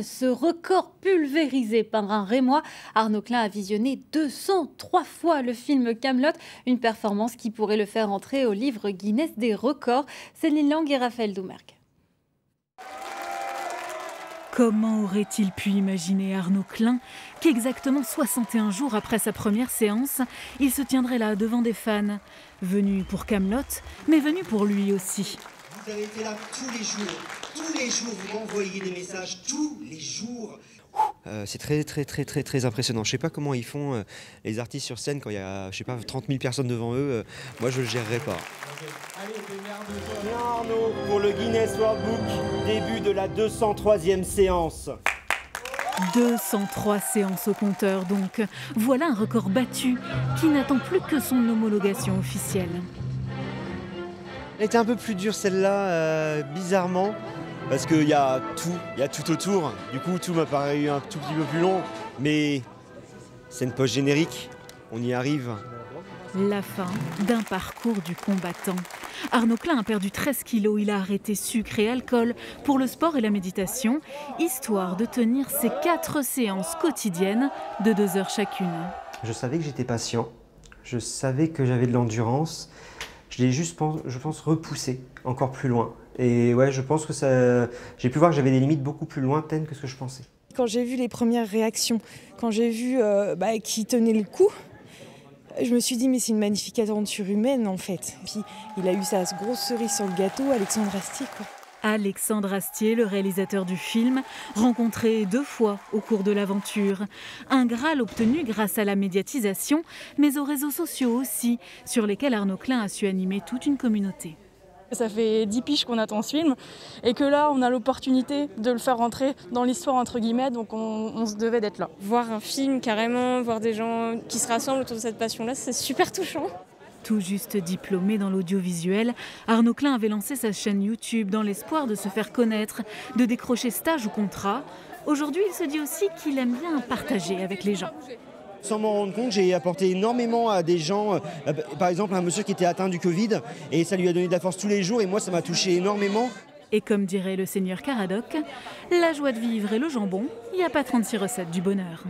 Ce record pulvérisé par un Rémois, Arnaud Klein a visionné 203 fois le film Kaamelott, une performance qui pourrait le faire entrer au livre Guinness des records. Céline Lang et Raphaël Doumerc. Comment aurait-il pu imaginer Arnaud Klein qu'exactement 61 jours après sa première séance, il se tiendrait là devant des fans, venus pour Kaamelott, mais venus pour lui aussi. Vous avez été là tous les jours, vous m'envoyez des messages tous les jours. C'est très impressionnant. Je sais pas comment ils font les artistes sur scène quand il y a, je sais pas, 30 000 personnes devant eux. Moi, je le gérerais pas. Bien Arnaud pour le Guinness World Book, début de la 203e séance. 203 séances au compteur, donc. Voilà un record battu qui n'attend plus que son homologation officielle. Elle était un peu plus dure celle-là, bizarrement, parce qu'il y a tout, autour. Du coup, tout m'a paru un tout petit peu plus long, mais c'est une poche générique, on y arrive. La fin d'un parcours du combattant. Arnaud Klein a perdu 13 kilos, il a arrêté sucre et alcool pour le sport et la méditation, histoire de tenir ses 4 séances quotidiennes de 2 heures chacune. Je savais que j'étais patient, je savais que j'avais de l'endurance. Je l'ai juste, je pense, repoussé encore plus loin. Et ouais, je pense que ça... J'ai pu voir que j'avais des limites beaucoup plus lointaines que ce que je pensais. Quand j'ai vu les premières réactions, quand j'ai vu qu'il tenait le coup, je me suis dit, mais c'est une magnifique aventure humaine, en fait. Puis, il a eu sa grosse cerise sur le gâteau, Alexandre Astier, quoi. Alexandre Astier, le réalisateur du film, rencontré 2 fois au cours de l'aventure. Un Graal obtenu grâce à la médiatisation, mais aux réseaux sociaux aussi, sur lesquels Arnaud Klein a su animer toute une communauté. Ça fait 10 piges qu'on attend ce film, et que là, on a l'opportunité de le faire rentrer dans l'histoire, entre guillemets, donc on se devait d'être là. Voir un film carrément, voir des gens qui se rassemblent autour de cette passion-là, c'est super touchant. Tout juste diplômé dans l'audiovisuel, Arnaud Klein avait lancé sa chaîne YouTube dans l'espoir de se faire connaître, de décrocher stage ou contrat. Aujourd'hui, il se dit aussi qu'il aime bien partager avec les gens. Sans m'en rendre compte, j'ai apporté énormément à des gens, par exemple à un monsieur qui était atteint du Covid, et ça lui a donné de la force tous les jours, et moi ça m'a touché énormément. Et comme dirait le seigneur Caradoc, la joie de vivre et le jambon, il n'y a pas 36 recettes du bonheur.